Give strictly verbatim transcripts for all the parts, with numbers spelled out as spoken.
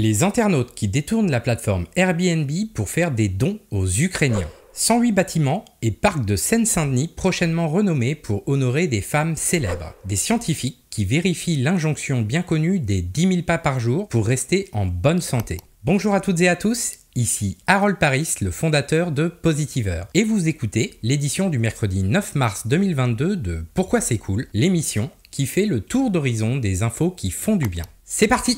les internautes qui détournent la plateforme Airbnb pour faire des dons aux Ukrainiens. cent huit bâtiments et parcs de Seine-Saint-Denis prochainement renommés pour honorer des femmes célèbres. Des scientifiques qui vérifient l'injonction bien connue des dix mille pas par jour pour rester en bonne santé. Bonjour à toutes et à tous, ici Harold Paris, le fondateur de POSITIVR. Et vous écoutez l'édition du mercredi neuf mars deux mille vingt-deux de Pourquoi c'est cool, l'émission qui fait le tour d'horizon des infos qui font du bien. C'est parti!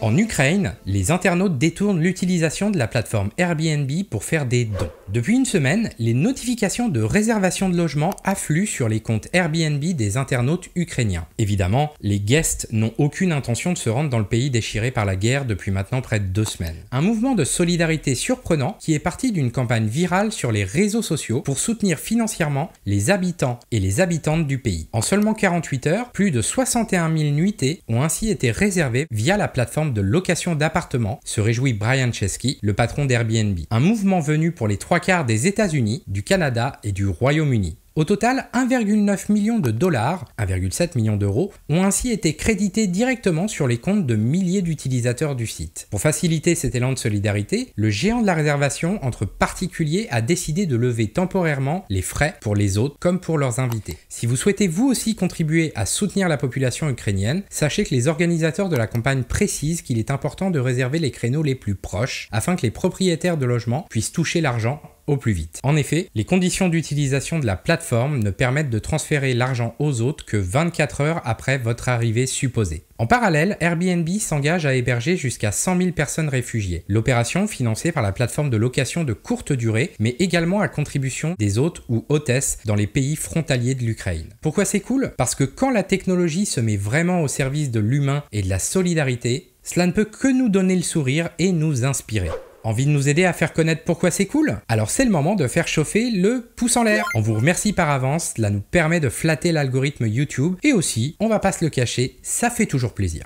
En Ukraine, les internautes détournent l'utilisation de la plateforme Airbnb pour faire des dons. Depuis une semaine, les notifications de réservation de logements affluent sur les comptes Airbnb des internautes ukrainiens. Évidemment, les guests n'ont aucune intention de se rendre dans le pays déchiré par la guerre depuis maintenant près de deux semaines. Un mouvement de solidarité surprenant qui est parti d'une campagne virale sur les réseaux sociaux pour soutenir financièrement les habitants et les habitantes du pays. En seulement quarante-huit heures, plus de soixante et un mille nuitées ont ainsi été réservées via la plateforme de location d'appartements, se réjouit Brian Chesky, le patron d'Airbnb. Un mouvement venu pour les trois quarts des États-Unis, du Canada et du Royaume-Uni. Au total, un virgule neuf million de dollars, un virgule sept million d'euros, ont ainsi été crédités directement sur les comptes de milliers d'utilisateurs du site. Pour faciliter cet élan de solidarité, le géant de la réservation entre particuliers a décidé de lever temporairement les frais pour les hôtes comme pour leurs invités. Si vous souhaitez vous aussi contribuer à soutenir la population ukrainienne, sachez que les organisateurs de la campagne précisent qu'il est important de réserver les créneaux les plus proches afin que les propriétaires de logements puissent toucher l'argent au plus vite. En effet, les conditions d'utilisation de la plateforme ne permettent de transférer l'argent aux hôtes que vingt-quatre heures après votre arrivée supposée. En parallèle, Airbnb s'engage à héberger jusqu'à cent mille personnes réfugiées. L'opération, financée par la plateforme de location de courte durée, mais également à contribution des hôtes ou hôtesses dans les pays frontaliers de l'Ukraine. Pourquoi c'est cool? Parce que quand la technologie se met vraiment au service de l'humain et de la solidarité, cela ne peut que nous donner le sourire et nous inspirer. Envie de nous aider à faire connaître Pourquoi c'est cool? Alors c'est le moment de faire chauffer le pouce en l'air. On vous remercie par avance, cela nous permet de flatter l'algorithme YouTube et aussi, on va pas se le cacher, ça fait toujours plaisir.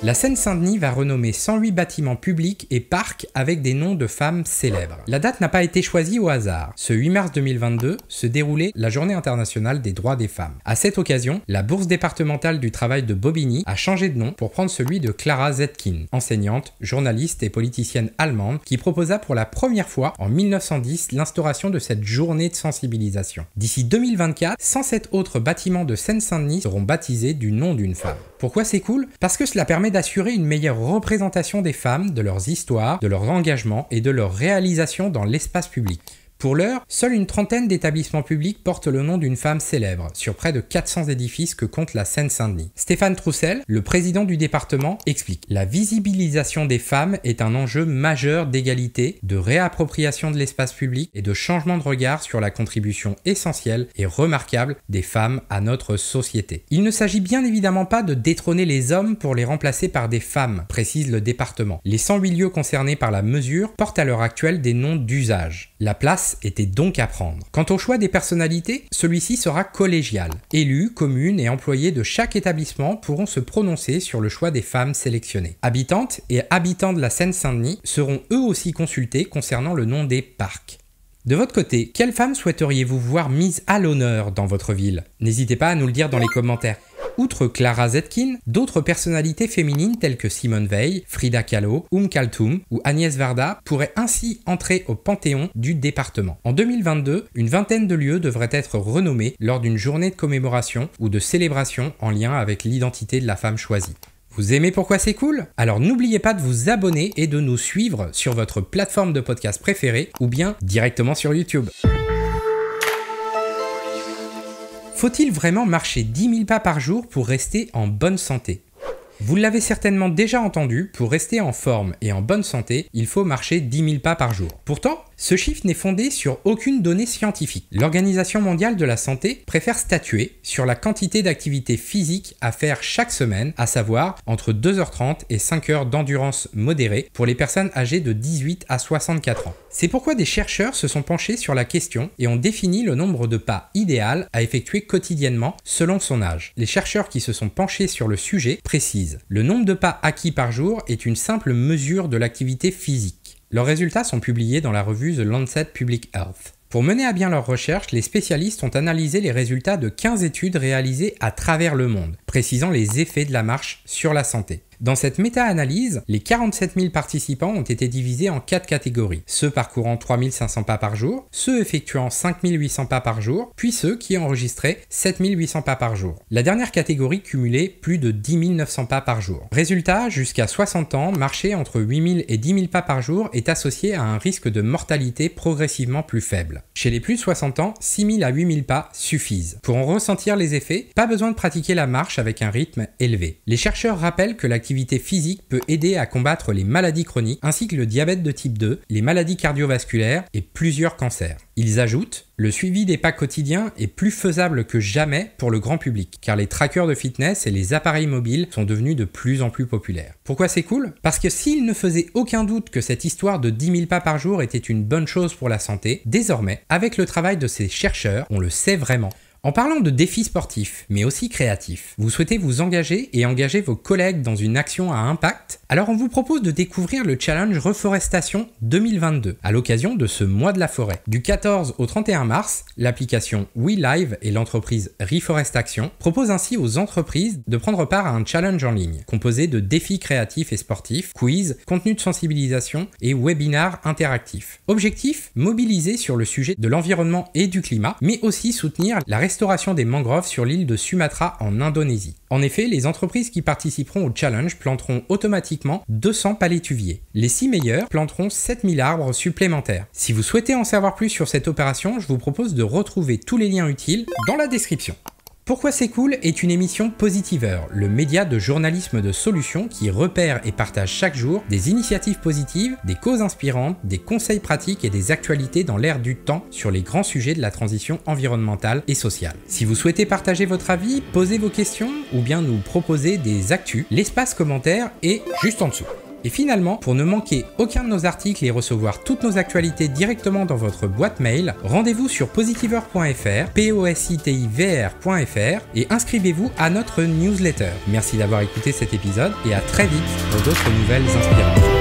La Seine-Saint-Denis va renommer cent huit bâtiments publics et parcs avec des noms de femmes célèbres. La date n'a pas été choisie au hasard. Ce huit mars deux mille vingt-deux se déroulait la Journée internationale des droits des femmes. À cette occasion, la Bourse départementale du travail de Bobigny a changé de nom pour prendre celui de Clara Zetkin, enseignante, journaliste et politicienne allemande qui proposa pour la première fois en mille neuf cent dix l'instauration de cette journée de sensibilisation. D'ici deux mille vingt-quatre, cent sept autres bâtiments de Seine-Saint-Denis seront baptisés du nom d'une femme. Pourquoi c'est cool? Parce que cela permet d'assurer une meilleure représentation des femmes, de leurs histoires, de leurs engagements et de leurs réalisations dans l'espace public. Pour l'heure, seule une trentaine d'établissements publics portent le nom d'une femme célèbre, sur près de quatre cents édifices que compte la Seine-Saint-Denis. Stéphane Troussel, le président du département, explique « La visibilisation des femmes est un enjeu majeur d'égalité, de réappropriation de l'espace public et de changement de regard sur la contribution essentielle et remarquable des femmes à notre société. Il ne s'agit bien évidemment pas de détrôner les hommes pour les remplacer par des femmes, précise le département. Les cent huit lieux concernés par la mesure portent à l'heure actuelle des noms d'usage. La place était donc à prendre. Quant au choix des personnalités, celui-ci sera collégial. Élus, communes et employés de chaque établissement pourront se prononcer sur le choix des femmes sélectionnées. Habitantes et habitants de la Seine-Saint-Denis seront eux aussi consultés concernant le nom des parcs. De votre côté, quelles femmes souhaiteriez-vous voir mises à l'honneur dans votre ville? N'hésitez pas à nous le dire dans les commentaires. Outre Clara Zetkin, d'autres personnalités féminines telles que Simone Veil, Frida Kahlo, Oum Kaltoum ou Agnès Varda pourraient ainsi entrer au panthéon du département. En deux mille vingt-deux, une vingtaine de lieux devraient être renommés lors d'une journée de commémoration ou de célébration en lien avec l'identité de la femme choisie. Vous aimez Pourquoi c'est cool? Alors n'oubliez pas de vous abonner et de nous suivre sur votre plateforme de podcast préférée ou bien directement sur YouTube. Faut-il vraiment marcher dix mille pas par jour pour rester en bonne santé? Vous l'avez certainement déjà entendu, pour rester en forme et en bonne santé, il faut marcher dix mille pas par jour. Pourtant, ce chiffre n'est fondé sur aucune donnée scientifique. L'Organisation mondiale de la santé préfère statuer sur la quantité d'activité physique à faire chaque semaine, à savoir entre deux heures trente et cinq heures d'endurance modérée pour les personnes âgées de dix-huit à soixante-quatre ans. C'est pourquoi des chercheurs se sont penchés sur la question et ont défini le nombre de pas idéal à effectuer quotidiennement selon son âge. Les chercheurs qui se sont penchés sur le sujet précisent « Le nombre de pas acquis par jour est une simple mesure de l'activité physique ». Leurs résultats sont publiés dans la revue The Lancet Public Health. Pour mener à bien leurs recherches, les spécialistes ont analysé les résultats de quinze études réalisées à travers le monde, précisant les effets de la marche sur la santé. Dans cette méta-analyse, les quarante-sept mille participants ont été divisés en quatre catégories, ceux parcourant trois mille cinq cents pas par jour, ceux effectuant cinq mille huit cents pas par jour, puis ceux qui enregistraient sept mille huit cents pas par jour. La dernière catégorie cumulait plus de dix mille neuf cents pas par jour. Résultat, jusqu'à soixante ans, marcher entre huit mille et dix mille pas par jour est associé à un risque de mortalité progressivement plus faible. Chez les plus de soixante ans, six mille à huit mille pas suffisent. Pour en ressentir les effets, pas besoin de pratiquer la marche avec un rythme élevé. Les chercheurs rappellent que l'activité L'activité physique peut aider à combattre les maladies chroniques ainsi que le diabète de type deux, les maladies cardiovasculaires et plusieurs cancers. Ils ajoutent « Le suivi des pas quotidiens est plus faisable que jamais pour le grand public, car les trackers de fitness et les appareils mobiles sont devenus de plus en plus populaires. » Pourquoi c'est cool? Parce que s'il ne faisait aucun doute que cette histoire de dix mille pas par jour était une bonne chose pour la santé, désormais, avec le travail de ces chercheurs, on le sait vraiment. En parlant de défis sportifs, mais aussi créatifs, vous souhaitez vous engager et engager vos collègues dans une action à impact? Alors on vous propose de découvrir le challenge ReforestAction deux mille vingt-deux à l'occasion de ce mois de la forêt. Du quatorze au trente et un mars, l'application WeLive et l'entreprise ReforestAction proposent ainsi aux entreprises de prendre part à un challenge en ligne, composé de défis créatifs et sportifs, quiz, contenu de sensibilisation et webinars interactifs. Objectif, mobiliser sur le sujet de l'environnement et du climat, mais aussi soutenir la restauration des mangroves sur l'île de Sumatra en Indonésie. En effet, les entreprises qui participeront au challenge planteront automatiquement deux cents palétuviers. Les six meilleurs planteront sept mille arbres supplémentaires. Si vous souhaitez en savoir plus sur cette opération, je vous propose de retrouver tous les liens utiles dans la description. Pourquoi c'est cool est une émission POSITIVR, le média de journalisme de solutions qui repère et partage chaque jour des initiatives positives, des causes inspirantes, des conseils pratiques et des actualités dans l'ère du temps sur les grands sujets de la transition environnementale et sociale. Si vous souhaitez partager votre avis, poser vos questions ou bien nous proposer des actus, l'espace commentaire est juste en dessous. Et finalement, pour ne manquer aucun de nos articles et recevoir toutes nos actualités directement dans votre boîte mail, rendez-vous sur positivr point fr, positivr point fr et inscrivez-vous à notre newsletter. Merci d'avoir écouté cet épisode et à très vite pour d'autres nouvelles inspirantes.